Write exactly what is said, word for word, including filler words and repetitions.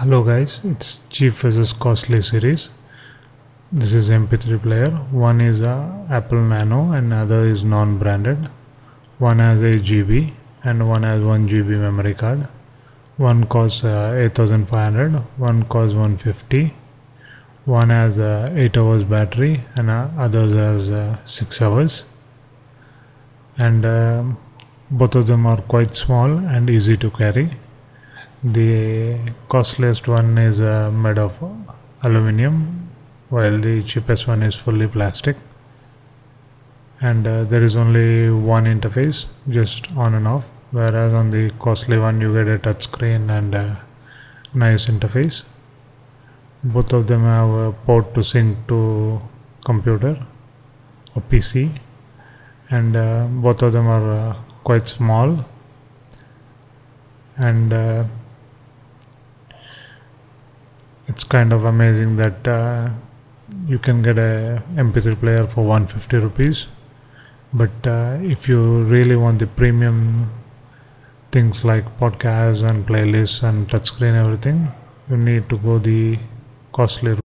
Hello guys, it's cheap versus costly series. This is M P three player. One is a Apple Nano and other is non-branded. One has eight G B and one has one G B memory card. One costs uh, eight thousand five hundred, one costs one fifty. One has uh, eight hours battery and uh, others has uh, six hours. And uh, both of them are quite small and easy to carry. The costliest one is uh, made of aluminium, while the cheapest one is fully plastic, and uh, there is only one interface, just on and off, whereas on the costly one you get a touch screen and a nice interface. Both of them have a port to sync to computer or P C, and uh, both of them are uh, quite small, and uh, it's kind of amazing that uh, you can get a M P three player for one hundred fifty rupees, but uh, if you really want the premium things like podcasts and playlists and touchscreen everything, you need to go the costly route.